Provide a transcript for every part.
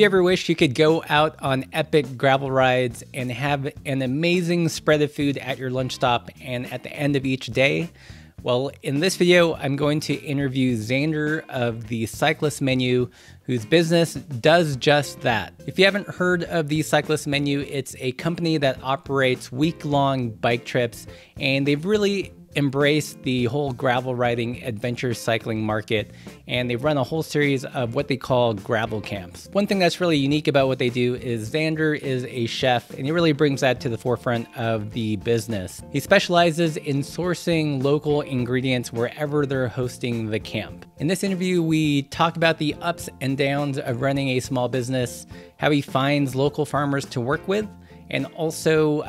you ever wished you could go out on epic gravel rides and have an amazing spread of food at your lunch stop and at the end of each day? Well, in this video, I'm going to interview Zander of The Cyclist Menu, whose business does just that. If you haven't heard of The Cyclist Menu, it's a company that operates week-long bike trips, and they've really embraced the whole gravel riding adventure cycling market, and they run a whole series of what they call gravel camps. One thing that's really unique about what they do is Zander is a chef, and he really brings that to the forefront of the business. He specializes in sourcing local ingredients wherever they're hosting the camp. In this interview, we talk about the ups and downs of running a small business, how he finds local farmers to work with, and also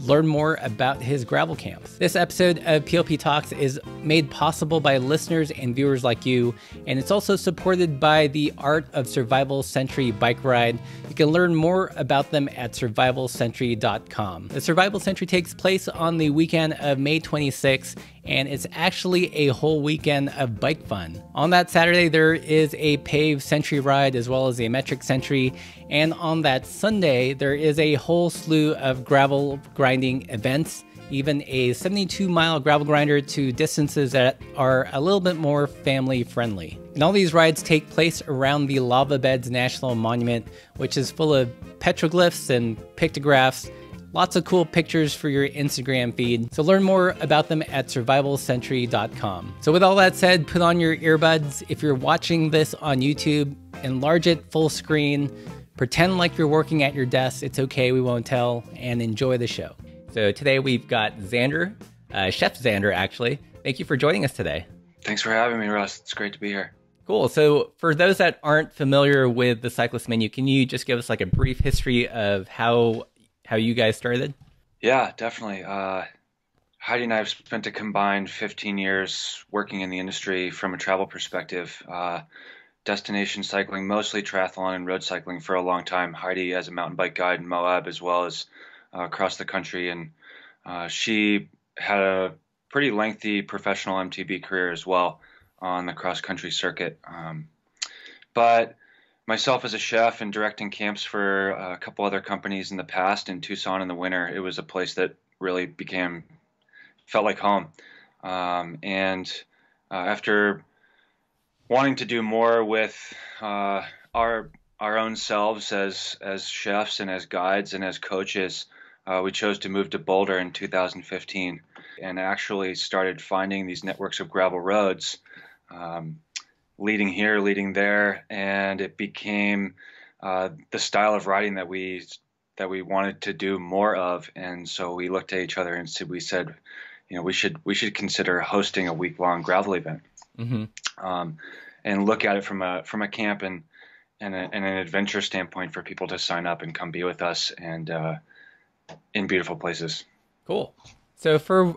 learn more about his gravel camps. This episode of PLP Talks is made possible by listeners and viewers like you, and it's also supported by the Art of Survival Century bike ride. You can learn more about them at survivalcentury.com. The Survival Century takes place on the weekend of May 26th, and it's actually a whole weekend of bike fun. On that Saturday, there is a paved century ride as well as a metric century. And on that Sunday, there is a whole slew of gravel grinding events, even a 72-mile gravel grinder to distances that are a little bit more family friendly. And all these rides take place around the Lava Beds National Monument, which is full of petroglyphs and pictographs. Lots of cool pictures for your Instagram feed. So learn more about them at survivalcentury.com. So with all that said, put on your earbuds. If you're watching this on YouTube, enlarge it full screen. Pretend like you're working at your desk. It's okay, we won't tell, and enjoy the show. So today we've got Zander, Chef Zander actually. Thank you for joining us today. Thanks for having me, Russ. It's great to be here. Cool. So for those that aren't familiar with The Cyclist Menu, can you just give us like a brief history of how you guys started? Yeah, definitely. Heidi and I have spent a combined 15 years working in the industry from a travel perspective. Destination cycling, mostly triathlon and road cycling for a long time. Heidi as a mountain bike guide in Moab, as well as across the country. And she had a pretty lengthy professional MTB career as well on the cross-country circuit. But myself as a chef and directing camps for a couple other companies in the past in Tucson in the winter, it was a place that really felt like home. After wanting to do more with our own selves as chefs and as guides and as coaches, we chose to move to Boulder in 2015 and actually started finding these networks of gravel roads, leading here, leading there, and it became the style of riding that we wanted to do more of. And so we looked at each other and we said, you know, we should consider hosting a week-long gravel event, and look at it from a camp and an adventure standpoint for people to sign up and come be with us and in beautiful places. Cool. So for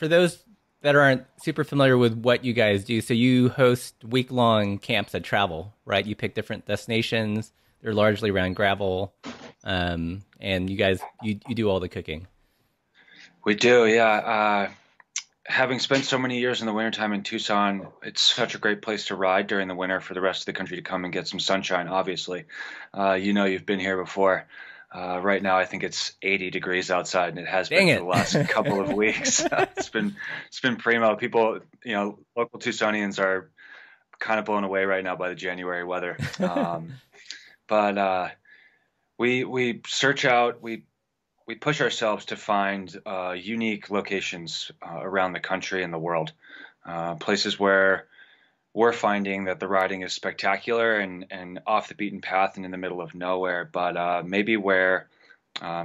those that aren't super familiar with what you guys do, so you host week-long camps that travel, right? You pick different destinations. They're largely around gravel, and you guys you do all the cooking. We do, yeah. Having spent so many years in the wintertime in Tucson, it's such a great place to ride during the winter for the rest of the country to come and get some sunshine, obviously. You know, you've been here before. Right now, I think it's 80 degrees outside, and it has been for the last couple of weeks. It's been primo. People, you know, local Tucsonians are kind of blown away right now by the January weather. We search out, we push ourselves to find unique locations around the country and the world, places where we're finding that the riding is spectacular and off the beaten path and in the middle of nowhere, but maybe where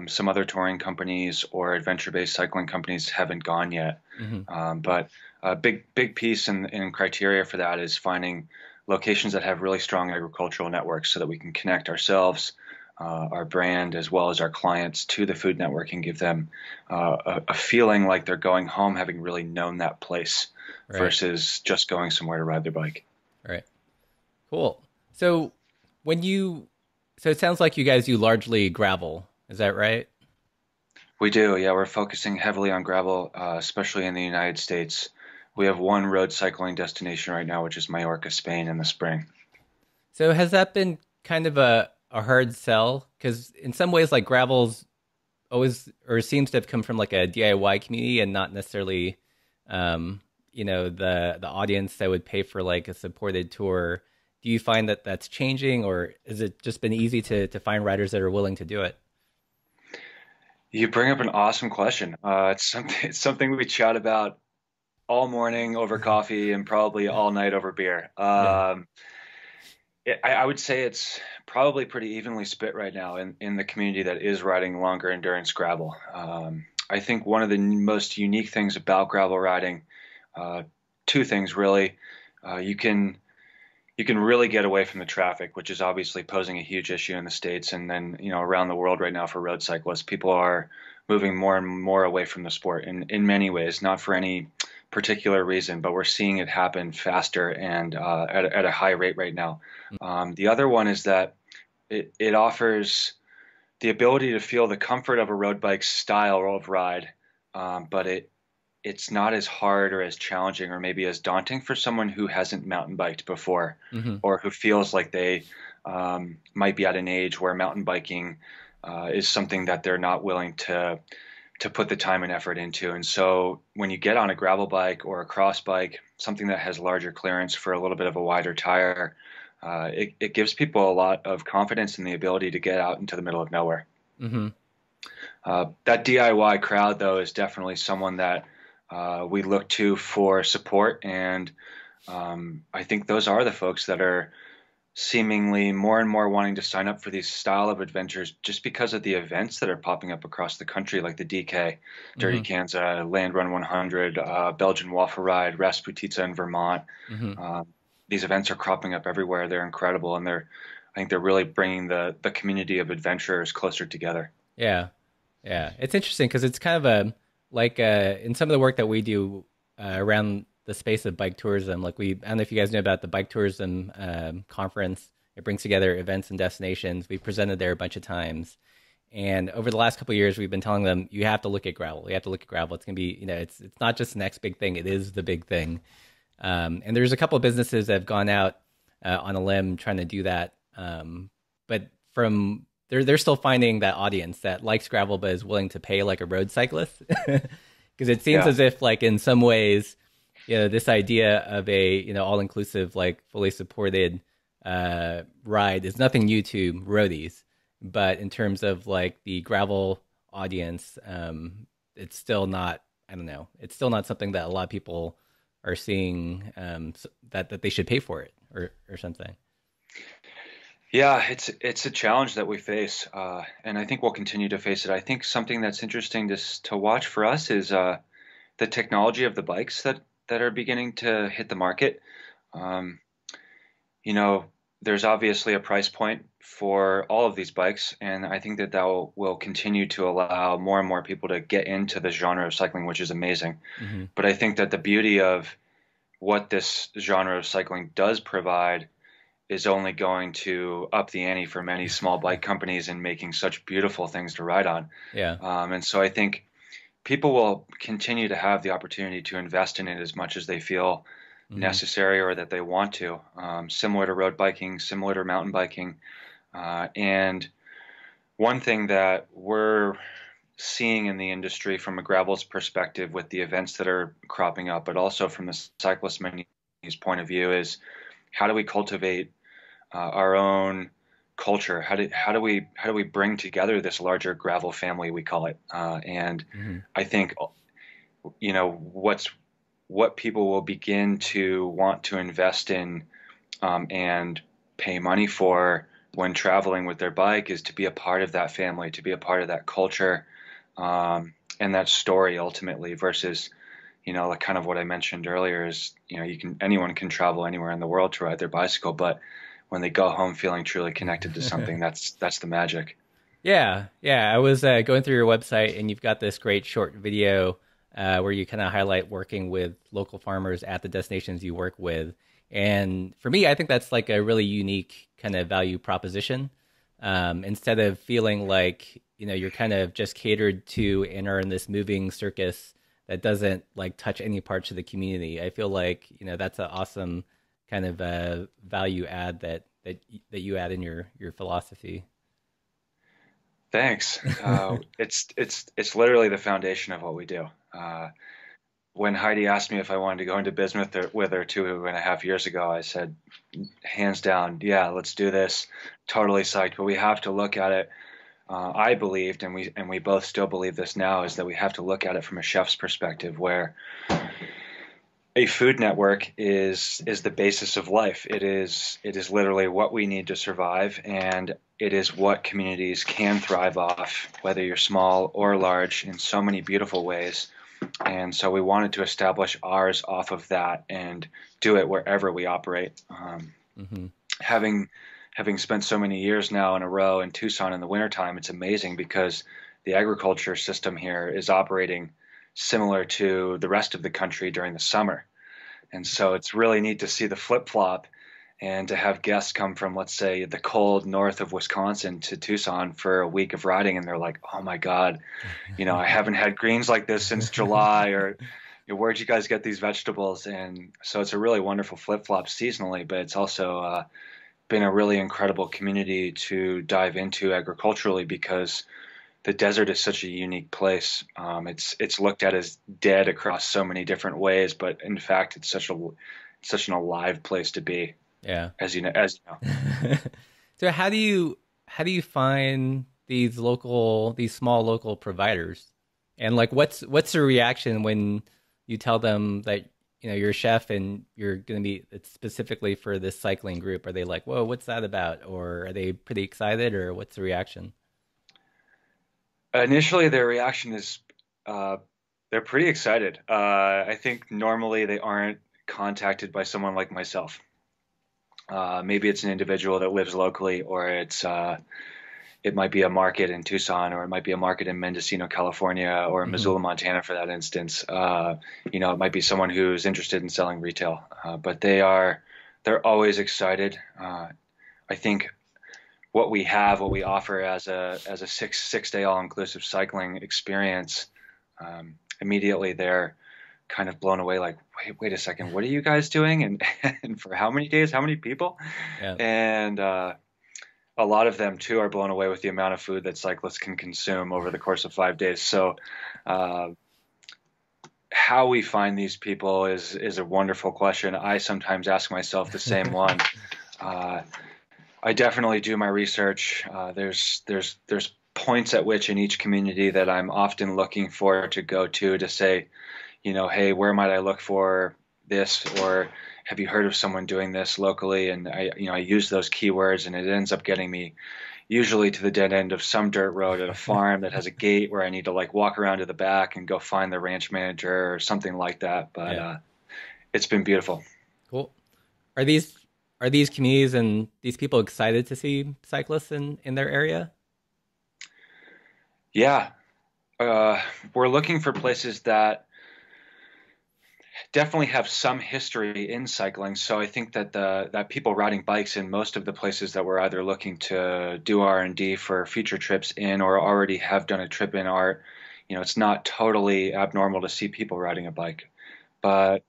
some other touring companies or adventure-based cycling companies haven't gone yet. But a big piece in criteria for that is finding locations that have really strong agricultural networks so that we can connect ourselves, our brand, as well as our clients to the food network and give them a feeling like they're going home having really known that place. Right. Versus just going somewhere to ride their bike. Right. Cool. So so it sounds like you guys largely gravel. Is that right? We do. Yeah. We're focusing heavily on gravel, especially in the United States. We have one road cycling destination right now, which is Mallorca, Spain in the spring. So has that been kind of a hard sell, because in some ways, like, gravel's always or seems to have come from like a DIY community and not necessarily, you know, the audience that would pay for like a supported tour. Do you find that that's changing, or has it just been easy to find riders that are willing to do it? You bring up an awesome question. It's something we chat about all morning over coffee and probably all night over beer. I would say it's probably pretty evenly split right now in the community that is riding longer endurance gravel. I think one of the most unique things about gravel riding, two things really. You can really get away from the traffic, which is obviously posing a huge issue in the States, and then, you know, around the world right now for road cyclists. People are moving more and more away from the sport in many ways, not for any particular reason, but we're seeing it happen faster and at a high rate right now. The other one is that it offers the ability to feel the comfort of a road bike style of ride, but it's not as hard or as challenging or maybe as daunting for someone who hasn't mountain biked before, or who feels like they might be at an age where mountain biking is something that they're not willing to put the time and effort into. And so when you get on a gravel bike or a cross bike, something that has larger clearance for a little bit of a wider tire, it gives people a lot of confidence in the ability to get out into the middle of nowhere. That DIY crowd, though, is definitely someone that we look to for support, and I think those are the folks that are seemingly more and more wanting to sign up for these style of adventures just because of the events that are popping up across the country, like the DK, Dirty Kansas, Land Run 100, Belgian Waffle Ride, Rasputitsa in Vermont. These events are cropping up everywhere. They're incredible, and I think they're really bringing the community of adventurers closer together. Yeah, yeah, it's interesting because it's kind of a in some of the work that we do around the space of bike tourism, like I don't know if you guys know about the bike tourism conference. It brings together events and destinations. We've presented there a bunch of times. And over the last couple of years, we've been telling them, you have to look at gravel. You have to look at gravel. It's going to be, you know, it's not just the next big thing. It is the big thing. And there's a couple of businesses that have gone out on a limb trying to do that. But they're still finding that audience that likes gravel, but is willing to pay like a road cyclist. Cause it seems as if like in some ways, you know, this idea of a, you know, all inclusive, like fully supported, ride is nothing new to roadies, but in terms of like the gravel audience, it's still not, I don't know. It's still not something that a lot of people are seeing, that they should pay for it or something. Yeah, it's a challenge that we face, and I think we'll continue to face it. I think something that's interesting to watch for us is the technology of the bikes that are beginning to hit the market. You know, there's obviously a price point for all of these bikes, and I think that will continue to allow more and more people to get into the genre of cycling, which is amazing. But I think that the beauty of what this genre of cycling does provide is only going to up the ante for many small bike companies in making such beautiful things to ride on. And so I think people will continue to have the opportunity to invest in it as much as they feel necessary or that they want to, similar to road biking, similar to mountain biking. And one thing that we're seeing in the industry from a gravel's perspective with the events that are cropping up, but also from the cyclist menu's point of view, is how do we cultivate our own culture? How do we bring together this larger gravel family, we call it? And I think, you know, what people will begin to want to invest in and pay money for when traveling with their bike is to be a part of that family, to be a part of that culture and that story ultimately, versus, you know, like kind of what I mentioned earlier is, you know, anyone can travel anywhere in the world to ride their bicycle, but when they go home feeling truly connected to something, that's the magic. Yeah. I was going through your website, and you've got this great short video where you kind of highlight working with local farmers at the destinations you work with. And for me, I think that's like a really unique kind of value proposition. Instead of feeling like, you know, you're kind of just catered to and are in this moving circus that doesn't like touch any parts of the community. I feel like, you know, that's an awesome kind of value add that that you add in your philosophy. Thanks. It's literally the foundation of what we do. When Heidi asked me if I wanted to go into business with her 2.5 years ago, I said, hands down, yeah, let's do this. Totally psyched. But we have to look at it. I believed, and we both still believe this now, is that we have to look at it from a chef's perspective, where a food network is the basis of life. It is literally what we need to survive, and it is what communities can thrive off, whether you're small or large, in so many beautiful ways. And so we wanted to establish ours off of that and do it wherever we operate. Having spent so many years now in a row in Tucson in the wintertime, it's amazing because the agriculture system here is operating similar to the rest of the country during the summer. And so it's really neat to see the flip-flop and to have guests come from, let's say, the cold north of Wisconsin to Tucson for a week of riding, and they're like, oh my God, you know, I haven't had greens like this since July, or where'd you guys get these vegetables? And so it's a really wonderful flip-flop seasonally, but it's also been a really incredible community to dive into agriculturally, because the desert is such a unique place. It's looked at as dead across so many different ways, but in fact, it's such an alive place to be. Yeah, as you know. So how do you find these small local providers, and like what's the reaction when you tell them that you're a chef and you're going to be specifically for this cycling group? Are they like, whoa, what's that about? Or are they pretty excited, or what's the reaction? Initially, their reaction is they're pretty excited. I think normally they aren't contacted by someone like myself. Maybe it's an individual that lives locally, or it might be a market in Tucson, or it might be a market in Mendocino, California, or in Missoula, Montana, for that instance. It might be someone who's interested in selling retail, but they're always excited. I think what we offer as a six-day all-inclusive cycling experience, immediately they're kind of blown away, like, wait a second, what are you guys doing? And for how many days, how many people? Yeah. And, a lot of them too are blown away with the amount of food that cyclists can consume over the course of 5 days. So, how we find these people is a wonderful question. I sometimes ask myself the same one. I definitely do my research. There's points at which in each community that I'm often looking for to go to say, hey, where might I look for this, or have you heard of someone doing this locally? And I use those keywords, and it ends up getting me usually to the dead end of some dirt road at a farm that has a gate where I need to like walk around to the back and go find the ranch manager or something like that. But yeah. It's been beautiful. Cool. Are these communities and these people excited to see cyclists in their area? Yeah. We're looking for places that definitely have some history in cycling. So I think that that people riding bikes in most of the places that we're either looking to do R&D for future trips in, or already have done a trip in, are, it's not totally abnormal to see people riding a bike. But,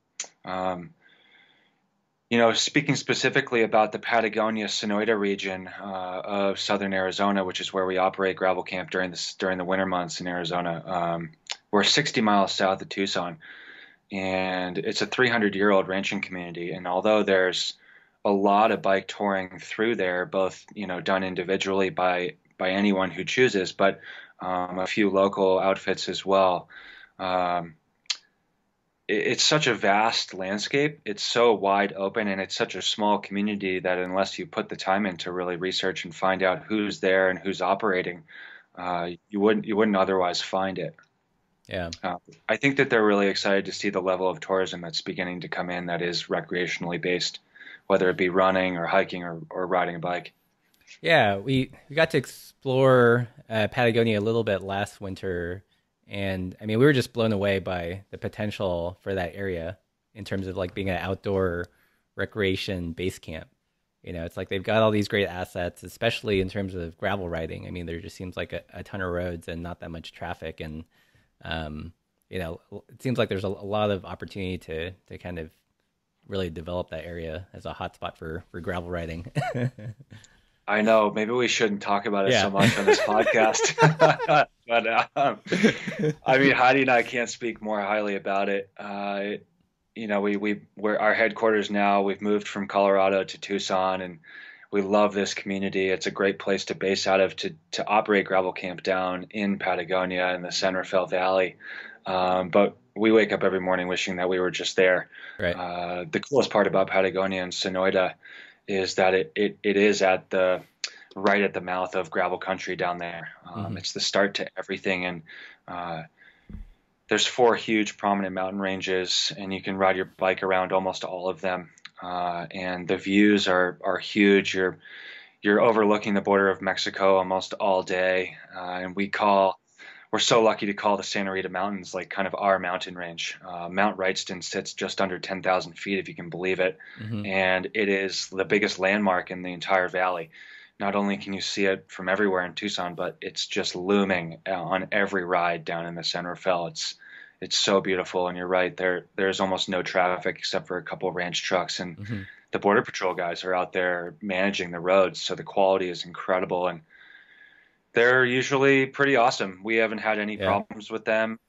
speaking specifically about the Patagonia Sonoita region of southern Arizona, which is where we operate gravel camp during the winter months in Arizona, we're 60 miles south of Tucson. And it's a 300-year-old ranching community. And although there's a lot of bike touring through there, both, done individually by anyone who chooses, but a few local outfits as well. It's such a vast landscape. It's so wide open, and it's such a small community that unless you put the time in to really research and find out who's there and who's operating, you wouldn't otherwise find it. Yeah, I think that they're really excited to see the level of tourism that's beginning to come in that is recreationally based, whether it be running or hiking or riding a bike. Yeah, we got to explore Patagonia a little bit last winter, and I mean, we were just blown away by the potential for that area in terms of like being an outdoor recreation base camp. It's like they've got all these great assets, especially in terms of gravel riding. I mean, there just seems like a ton of roads and not that much traffic, and it seems like there's a lot of opportunity to kind of really develop that area as a hot spot for gravel riding. I know. Maybe we shouldn't talk about it so much on this podcast. But I mean, Heidi and I can't speak more highly about it. You know, we're our headquarters now. We've moved from Colorado to Tucson, and we love this community. It's a great place to base out of, to operate gravel camp down in Patagonia in the San Rafael Valley. But we wake up every morning wishing that we were just there. Right. The coolest part about Patagonia and Sonoita is that it is at the right at the mouth of gravel country down there. It's the start to everything, and there's four huge prominent mountain ranges, and you can ride your bike around almost all of them. And the views are huge. You're overlooking the border of Mexico almost all day. And we're so lucky to call the Santa Rita Mountains like kind of our mountain range. Mount Wrightston sits just under 10,000 feet, if you can believe it. And it is the biggest landmark in the entire valley. Not only can you see it from everywhere in Tucson, but it's just looming on every ride down in the San Rafael. It's so beautiful. And you're right, there's almost no traffic except for a couple ranch trucks, and the border patrol guys are out there managing the roads. So the quality is incredible, and they're usually pretty awesome. We haven't had any problems with them.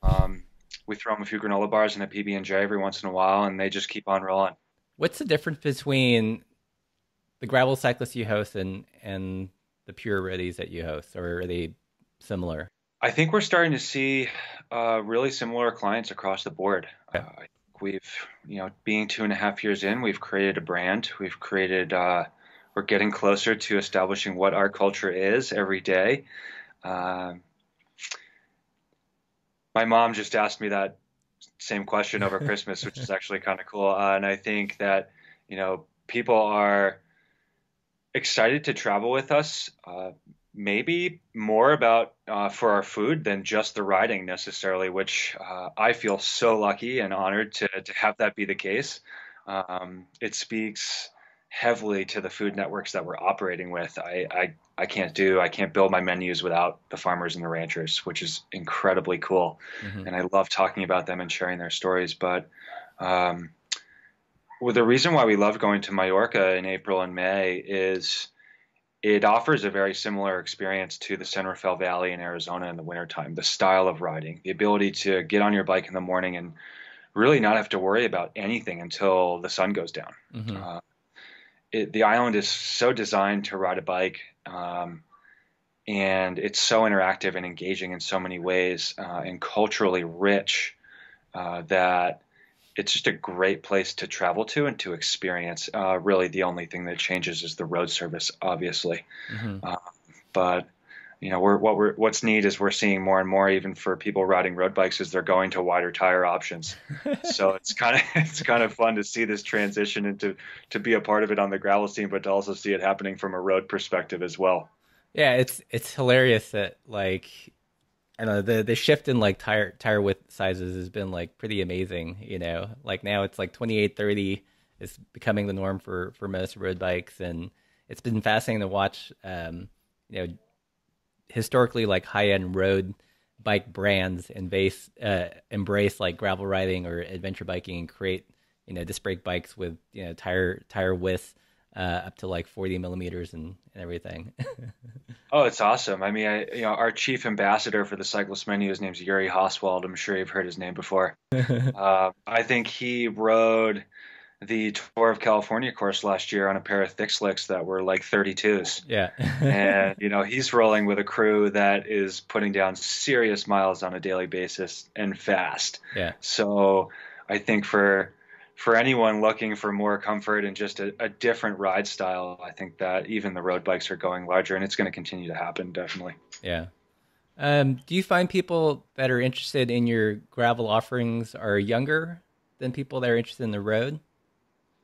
We throw them a few granola bars and a PB&J every once in a while, and they just keep on rolling. What's the difference between the gravel cyclists you host and the pure roadies that you host, or are they similar? I think we're starting to see really similar clients across the board. I think being 2.5 years in, we've created a brand. We've created, we're getting closer to establishing what our culture is every day. My mom just asked me that same question over Christmas, which is actually kind of cool. And I think that, people are excited to travel with us, maybe more about for our food than just the riding necessarily, which I feel so lucky and honored to have that be the case. It speaks heavily to the food networks that we're operating with. I can't build my menus without the farmers and the ranchers, which is incredibly cool. And I love talking about them and sharing their stories. But well, the reason why we love going to Mallorca in April and May is it offers a very similar experience to the San Rafael Valley in Arizona in the wintertime. The style of riding, the ability to get on your bike in the morning and really not have to worry about anything until the sun goes down. The island is so designed to ride a bike, and it's so interactive and engaging in so many ways, and culturally rich, that it's just a great place to travel to and to experience. Really, the only thing that changes is the road service, obviously. But what's neat is we're seeing more and more, even for people riding road bikes, is they're going to wider tire options. So it's kind of fun to see this transition and to be a part of it on the gravel scene, but to also see it happening from a road perspective as well. Yeah, it's hilarious that I don't know, the shift in tire width sizes has been pretty amazing. Now it's 28-30 is becoming the norm for most road bikes, and it's been fascinating to watch. Historically, high end road bike brands embrace gravel riding or adventure biking and create disc brake bikes with tire width up to 40 millimeters and everything. Oh, it's awesome. I mean, our chief ambassador for the Cyclist Menu, his name's Yuri Hosswald. I'm sure you've heard his name before. I think he rode the Tour of California course last year on a pair of thick slicks that were 32s. Yeah. And, he's rolling with a crew that is putting down serious miles on a daily basis and fast. Yeah. So I think for anyone looking for more comfort and just a different ride style, I think that even the road bikes are going larger, and it's going to continue to happen, definitely. Yeah. Do you find people that are interested in your gravel offerings are younger than people that are interested in the road?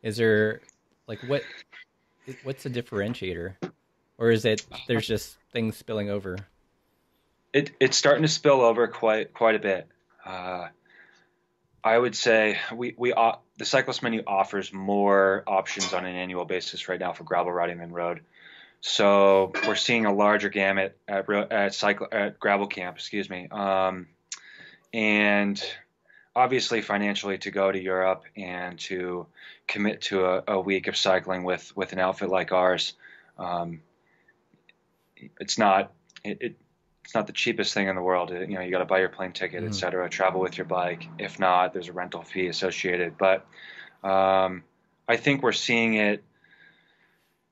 Is there what's the differentiator, or is it there's just things spilling over? It's starting to spill over quite a bit. I would say the Cyclist Menu offers more options on an annual basis right now for gravel riding than road. So we're seeing a larger gamut at gravel camp, excuse me. And obviously financially to go to Europe and to commit to a week of cycling with an outfit like ours. It's not the cheapest thing in the world. You got to buy your plane ticket, et cetera, travel with your bike. If not, there's a rental fee associated. But I think we're seeing it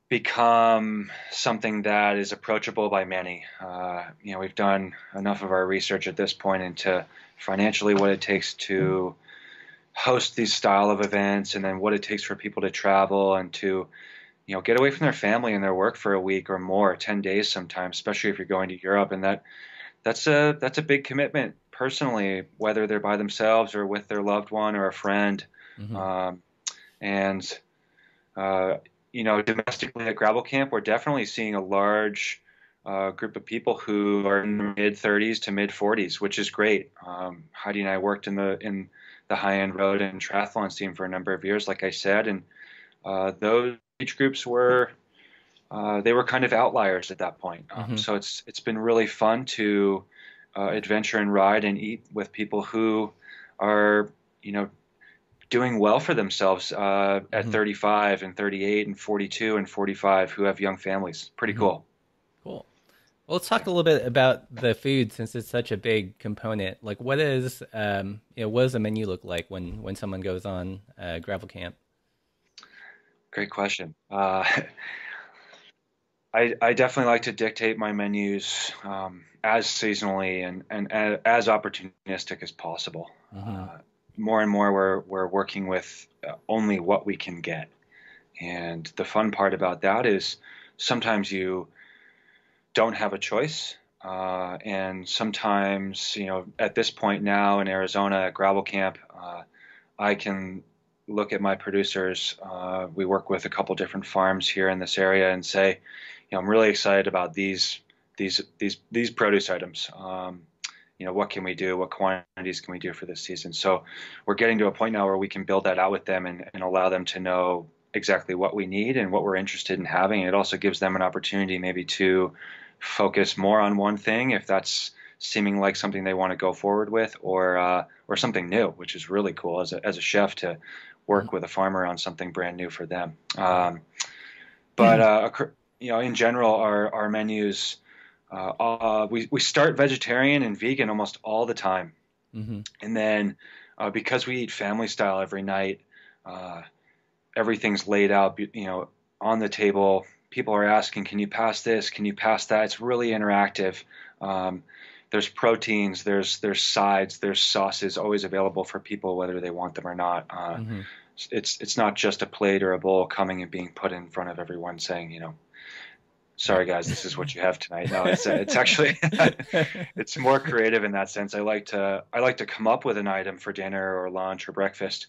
become something that is approachable by many. We've done enough of our research at this point into financially what it takes to host these style of events, and then what it takes for people to travel and to, get away from their family and their work for a week or more, 10 days sometimes, especially if you're going to Europe. And that's a big commitment personally, whether they're by themselves or with their loved one or a friend. Mm-hmm. Domestically at Gravel Camp, we're definitely seeing a large group of people who are in the mid-30s to mid-40s, which is great. Heidi and I worked in the high-end road and triathlon scene for a number of years, like I said, and those age groups were kind of outliers at that point. So it's been really fun to adventure and ride and eat with people who are, doing well for themselves at 35 and 38 and 42 and 45 who have young families. Pretty cool. Cool. Well, let's talk a little bit about the food, since it's such a big component. Like, what is, what does a menu look like when someone goes on gravel camp? Great question. I definitely like to dictate my menus as seasonally and as opportunistic as possible. More and more, we're working with only what we can get, and the fun part about that is sometimes you don't have a choice, and sometimes at this point now in Arizona at Gravel Camp, I can look at my producers. We work with a couple different farms here in this area and say, I'm really excited about these produce items. What can we do? What quantities can we do for this season? So we're getting to a point now where we can build that out with them and allow them to know exactly what we need and what we're interested in having. It also gives them an opportunity maybe to focus more on one thing if that's seeming like something they want to go forward with, or something new, which is really cool as a chef to work with a farmer on something brand new for them. In general, our menus. We start vegetarian and vegan almost all the time. And then because we eat family style every night, everything's laid out, on the table. People are asking, can you pass this? Can you pass that? It's really interactive. There's proteins, there's sides, there's sauces always available for people, whether they want them or not. It's not just a plate or a bowl coming and being put in front of everyone saying, sorry guys, this is what you have tonight. No, it's actually it's more creative in that sense. I like to come up with an item for dinner or lunch or breakfast,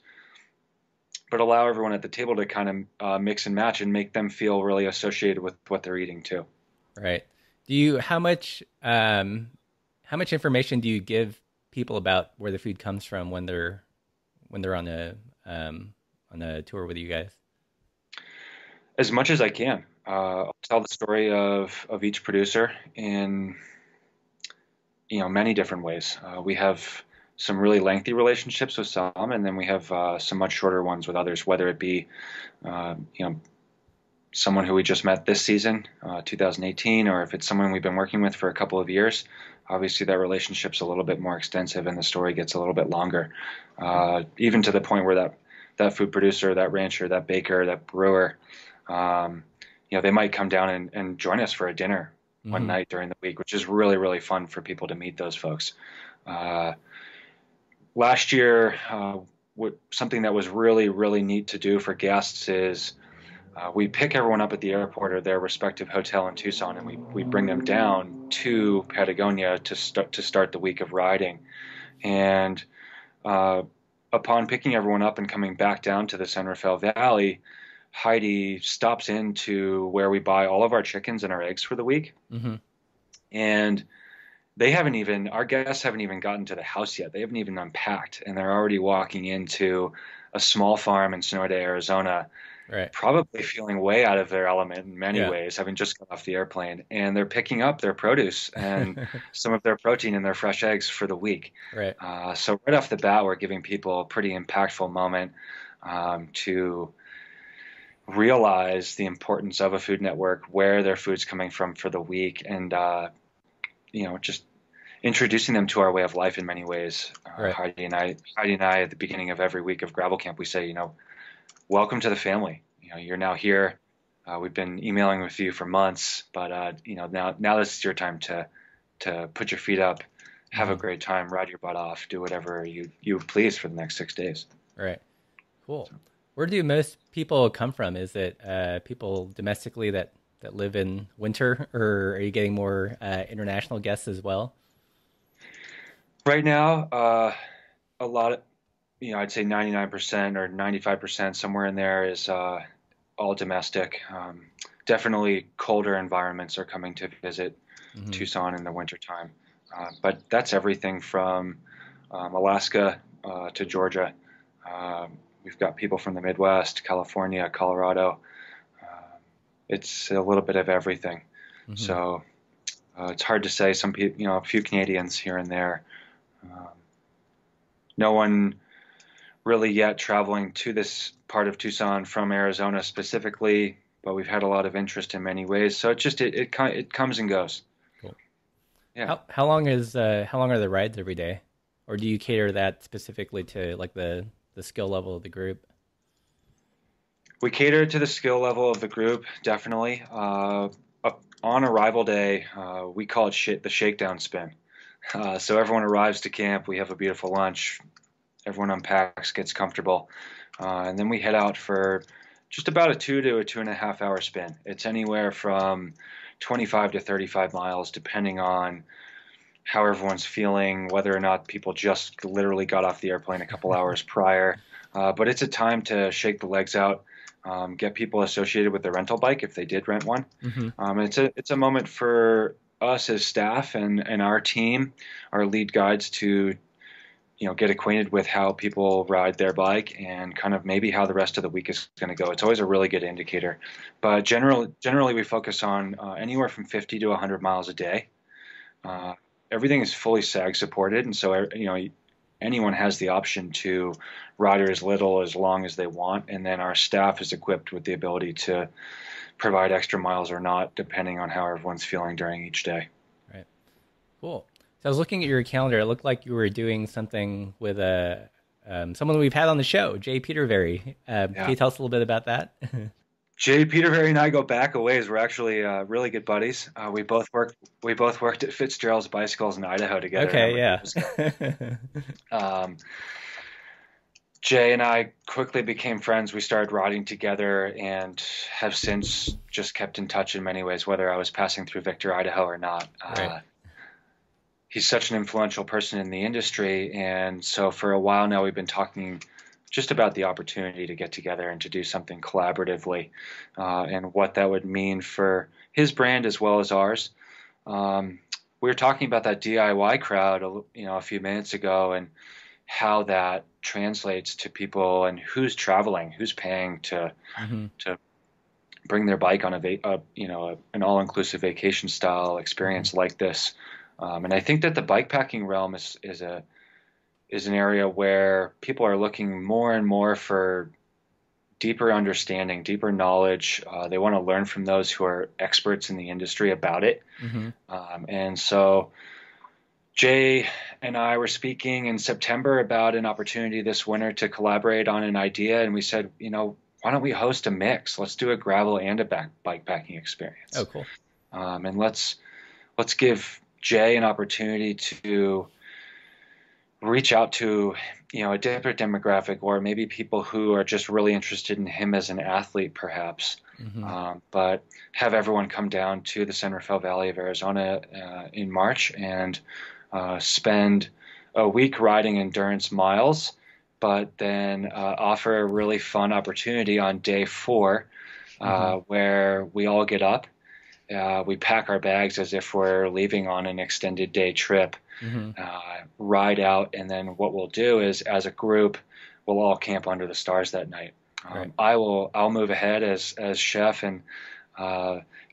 but allow everyone at the table to kind of mix and match and make them feel really associated with what they're eating too. Right. How much information do you give people about where the food comes from when they're on a tour with you guys? As much as I can. I'll tell the story of each producer in, many different ways. We have some really lengthy relationships with some, and then we have some much shorter ones with others, whether it be, someone who we just met this season, 2018, or if it's someone we've been working with for a couple of years. Obviously that relationship's a little bit more extensive and the story gets a little bit longer, even to the point where that food producer, that rancher, that baker, that brewer, they might come down and join us for a dinner one night during the week, which is really, really fun for people to meet those folks. Last year, something that was really, really neat to do for guests is we pick everyone up at the airport or their respective hotel in Tucson, and we bring them down to Patagonia to start the week of riding. And upon picking everyone up and coming back down to the San Rafael Valley, Heidi stops into where we buy all of our chickens and our eggs for the week. And our guests haven't even gotten to the house yet. They haven't even unpacked, and they're already walking into a small farm in Sonoita, Arizona, right. Probably feeling way out of their element in many ways, having just got off the airplane, and they're picking up their produce and some of their protein and their fresh eggs for the week. Right. So right off the bat, we're giving people a pretty impactful moment. to realize the importance of a food network, where their food's coming from for the week, and just introducing them to our way of life in many ways. Right. Heidi and I, at the beginning of every week of Gravel Camp, we say, welcome to the family. You're now here. We've been emailing with you for months, but now this is your time to put your feet up, have a great time, ride your butt off, do whatever you please for the next 6 days. Right. Cool. So, where do most people come from? Is it people domestically that live in winter, or are you getting more international guests as well? Right now, a lot of, I'd say 99% or 95%, somewhere in there, is all domestic. Definitely colder environments are coming to visit Tucson in the wintertime. But that's everything from Alaska to Georgia. We've got people from the Midwest, California, Colorado. It's a little bit of everything. Mm-hmm. So it's hard to say. Some people, a few Canadians here and there. No one really yet traveling to this part of Tucson from Arizona specifically, but we've had a lot of interest in many ways. So it comes and goes. Cool. Yeah. How long are the rides every day, or do you cater that specifically to like the skill level of the group? We cater to the skill level of the group, definitely. On arrival day, we call it the shakedown spin. So everyone arrives to camp, we have a beautiful lunch, everyone unpacks, gets comfortable, and then we head out for just about a 2 to a 2.5 hour spin. It's anywhere from 25 to 35 miles, depending on how everyone's feeling, whether or not people just literally got off the airplane a couple hours prior. But it's a time to shake the legs out, get people associated with the rental bike if they did rent one. Mm-hmm. It's a moment for us as staff and our team, our lead guides, to get acquainted with how people ride their bike and kind of maybe how the rest of the week is going to go. It's always a really good indicator. But generally we focus on anywhere from 50 to 100 miles a day. Everything is fully SAG supported, and so anyone has the option to ride as little as long as they want, and then our staff is equipped with the ability to provide extra miles or not, depending on how everyone's feeling during each day. Right. Cool. So I was looking at your calendar. It looked like you were doing something with someone we've had on the show, Jay Petervary. Can you tell us a little bit about that? Jay Petervary and I go back a ways. We're actually really good buddies. We both worked at Fitzgerald's Bicycles in Idaho together. Okay, yeah. Jay and I quickly became friends. We started riding together and have since just kept in touch in many ways, whether I was passing through Victor, Idaho or not. Right. He's such an influential person in the industry, and so for a while now we've been talking just about the opportunity to get together and to do something collaboratively, and what that would mean for his brand as well as ours. We were talking about that DIY crowd, a few minutes ago, and how that translates to people and who's traveling, who's paying to bring their bike on an all-inclusive vacation style experience like this. And I think that the bikepacking realm is an area where people are looking more and more for deeper understanding, deeper knowledge. They want to learn from those who are experts in the industry about it. Mm-hmm. And so Jay and I were speaking in September about an opportunity this winter to collaborate on an idea. And we said, why don't we host a mix? Let's do a gravel and a bikepacking experience. Oh, cool. And let's give Jay an opportunity to reach out to, a different demographic, or maybe people who are just really interested in him as an athlete, perhaps. Mm-hmm. But have everyone come down to the San Rafael Valley of Arizona in March and spend a week riding endurance miles, but then offer a really fun opportunity on day 4 where we all get up. We pack our bags as if we're leaving on an extended day trip, ride out, and then what we'll do is, as a group, we'll all camp under the stars that night. Right. I'll move ahead as chef and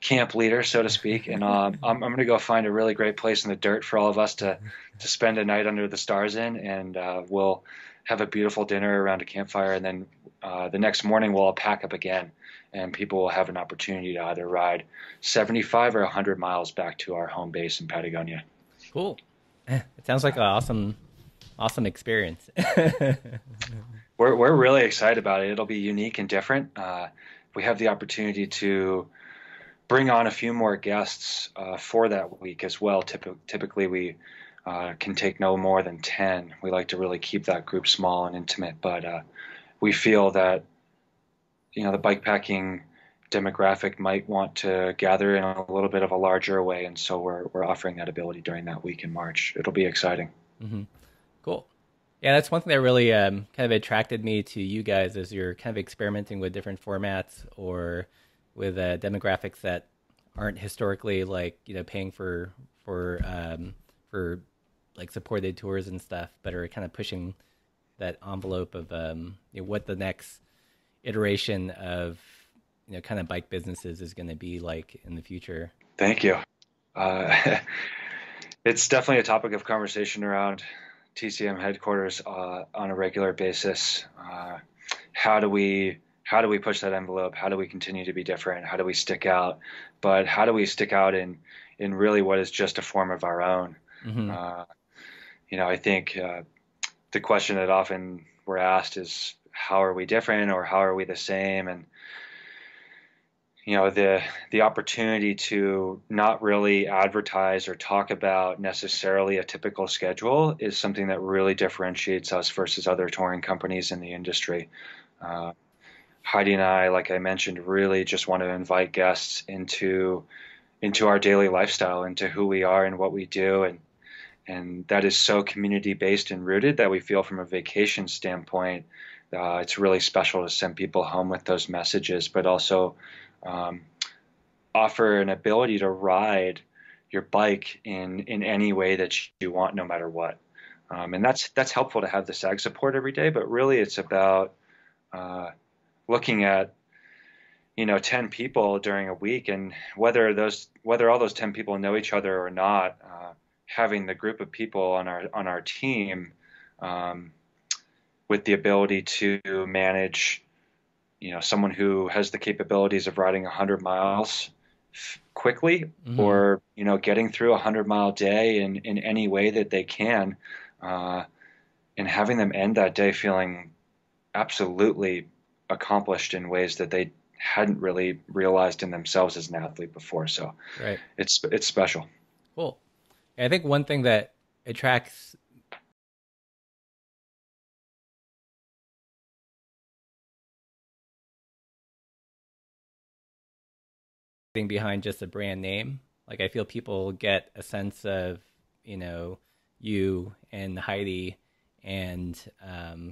camp leader, so to speak, and I'm going to go find a really great place in the dirt for all of us to spend a night under the stars in, and we'll have a beautiful dinner around a campfire, and then the next morning we'll all pack up again, and people will have an opportunity to either ride 75 or 100 miles back to our home base in Patagonia. Cool. It sounds like an awesome experience. We're really excited about it. It'll be unique and different. We have the opportunity to bring on a few more guests for that week as well. Typically, we can take no more than 10. We like to really keep that group small and intimate, but we feel that, you know, the bikepacking demographic might want to gather in a little bit of a larger way, and so we're offering that ability during that week in March. It'll be exciting. Mm-hmm. Cool. Yeah, that's one thing that really kind of attracted me to you guys, is you're kind of experimenting with different formats or with demographics that aren't historically, like, you know, paying for like supported tours and stuff, but are kind of pushing that envelope of you know, what the next iteration of, you know, kind of bike businesses is going to be like in the future. Thank you. It's definitely a topic of conversation around TCM headquarters on a regular basis. How do we push that envelope? How do we continue to be different? How do we stick out? But how do we stick out in really what is just a form of our own? Mm-hmm. You know, I think the question that often we're asked is, how are we different, or how are we the same? And, you know, the opportunity to not really advertise or talk about necessarily a typical schedule is something that really differentiates us versus other touring companies in the industry. Heidi and I, like I mentioned, really just want to invite guests into our daily lifestyle, into who we are and what we do. And that is so community-based and rooted that we feel, from a vacation standpoint, it's really special to send people home with those messages, but also offer an ability to ride your bike in any way that you want, no matter what. And that's helpful to have the SAG support every day, but really it's about looking at, you know, 10 people during a week, and whether all those 10 people know each other or not, having the group of people on our team with the ability to manage, you know, someone who has the capabilities of riding 100 miles quickly, mm-hmm. or, you know, getting through a 100-mile day in any way that they can, and having them end that day feeling absolutely accomplished in ways that they hadn't really realized in themselves as an athlete before. So right. It's special. Cool. I think one thing that attracts behind just a brand name, like, I feel people get a sense of, you know, you and Heidi, and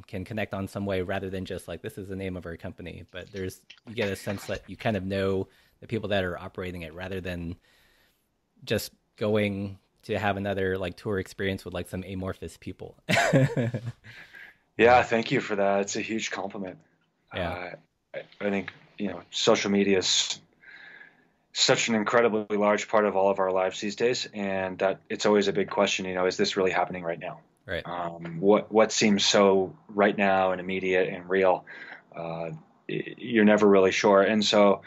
can connect on some way, rather than just like, this is the name of our company. But you get a sense that you kind of know the people that are operating it, rather than just going to have another, like, tour experience with, like, some amorphous people. Yeah, thank you for that. It's a huge compliment. Yeah, I think, you know, social media is such an incredibly large part of all of our lives these days, and that it's always a big question, you know, is this really happening right now? Right. What seems so right now and immediate and real, you're never really sure. And so,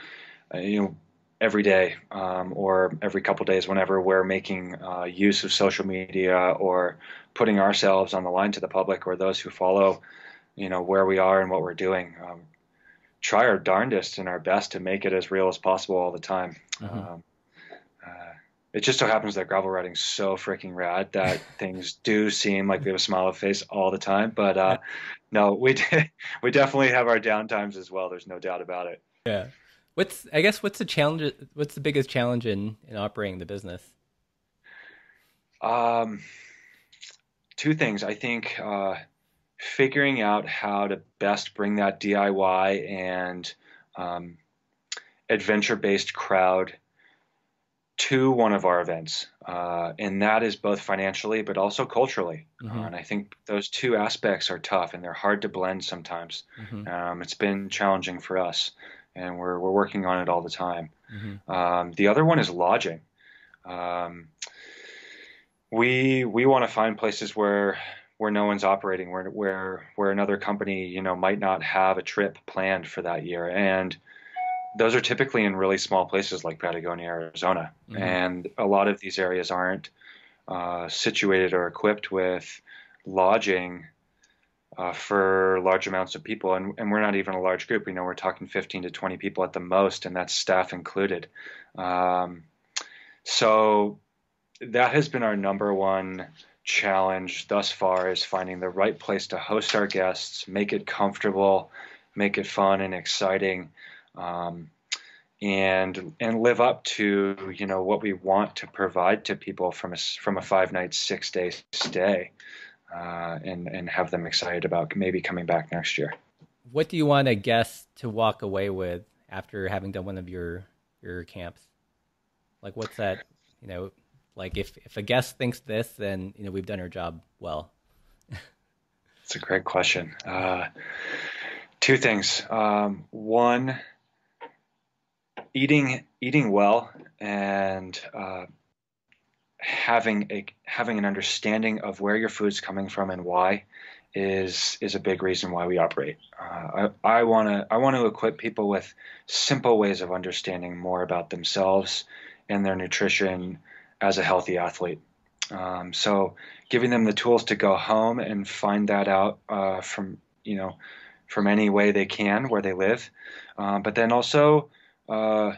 you know, every day, or every couple days, whenever we're making use of social media or putting ourselves on the line to the public or those who follow, you know, where we are and what we're doing, try our darndest and our best to make it as real as possible all the time. Mm-hmm. It just so happens that gravel riding's so freaking rad that things do seem like we have a smile on face all the time. But no, we definitely have our downtimes as well. There's no doubt about it. Yeah. I guess what's the challenge? What's the biggest challenge in operating the business? Two things. I think, figuring out how to best bring that DIY and adventure-based crowd to one of our events. And that is both financially, but also culturally. Mm-hmm. And I think those two aspects are tough, and they're hard to blend sometimes. Mm-hmm. It's been challenging for us, and we're working on it all the time. Mm-hmm. The other one is lodging. We want to find places where where no one's operating, where another company, you know, might not have a trip planned for that year. And those are typically in really small places like Patagonia, Arizona. Mm-hmm. And a lot of these areas aren't situated or equipped with lodging for large amounts of people. And we're not even a large group. You know, we're talking 15 to 20 people at the most, and that's staff included. So that has been our number one challenge thus far, is finding the right place to host our guests, make it comfortable, make it fun and exciting, and live up to, you know, what we want to provide to people from a 5-night, 6-day stay, and have them excited about maybe coming back next year. What do you want a guest to walk away with after having done one of your camps? Like, what's that, you know, like if a guest thinks this, then, you know, we've done our job well. That's a great question. Two things. One, eating well and having an understanding of where your food's coming from and why is a big reason why we operate. I want to equip people with simple ways of understanding more about themselves and their nutrition as a healthy athlete. So giving them the tools to go home and find that out from any way they can where they live, but then also the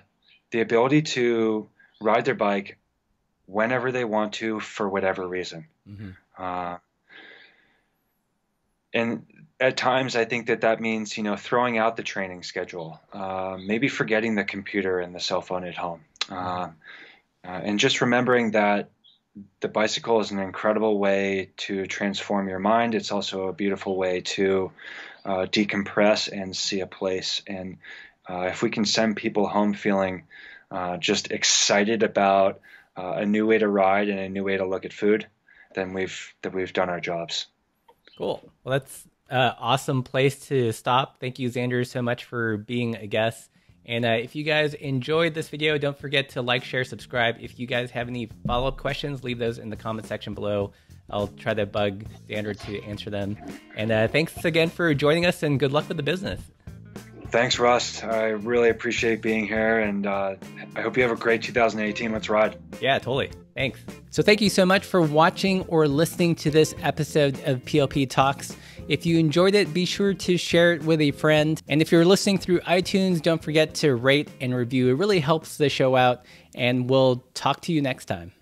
ability to ride their bike whenever they want to for whatever reason. Mm-hmm. And at times I think that means, you know, throwing out the training schedule, maybe forgetting the computer and the cell phone at home. Mm-hmm. And just remembering that the bicycle is an incredible way to transform your mind. It's also a beautiful way to decompress and see a place. And if we can send people home feeling just excited about a new way to ride and a new way to look at food, then we've done our jobs. Cool. Well, that's an awesome place to stop. Thank you, Zander, so much for being a guest. And if you guys enjoyed this video, don't forget to like, share, subscribe. If you guys have any follow-up questions, leave those in the comment section below. I'll try to bug Zander to answer them. And thanks again for joining us, and good luck with the business. Thanks, Russ. I really appreciate being here, and I hope you have a great 2018. Let's ride. Yeah, totally. Thanks. So thank you so much for watching or listening to this episode of PLP Talks. If you enjoyed it, be sure to share it with a friend. And if you're listening through iTunes, don't forget to rate and review. It really helps the show out, and we'll talk to you next time.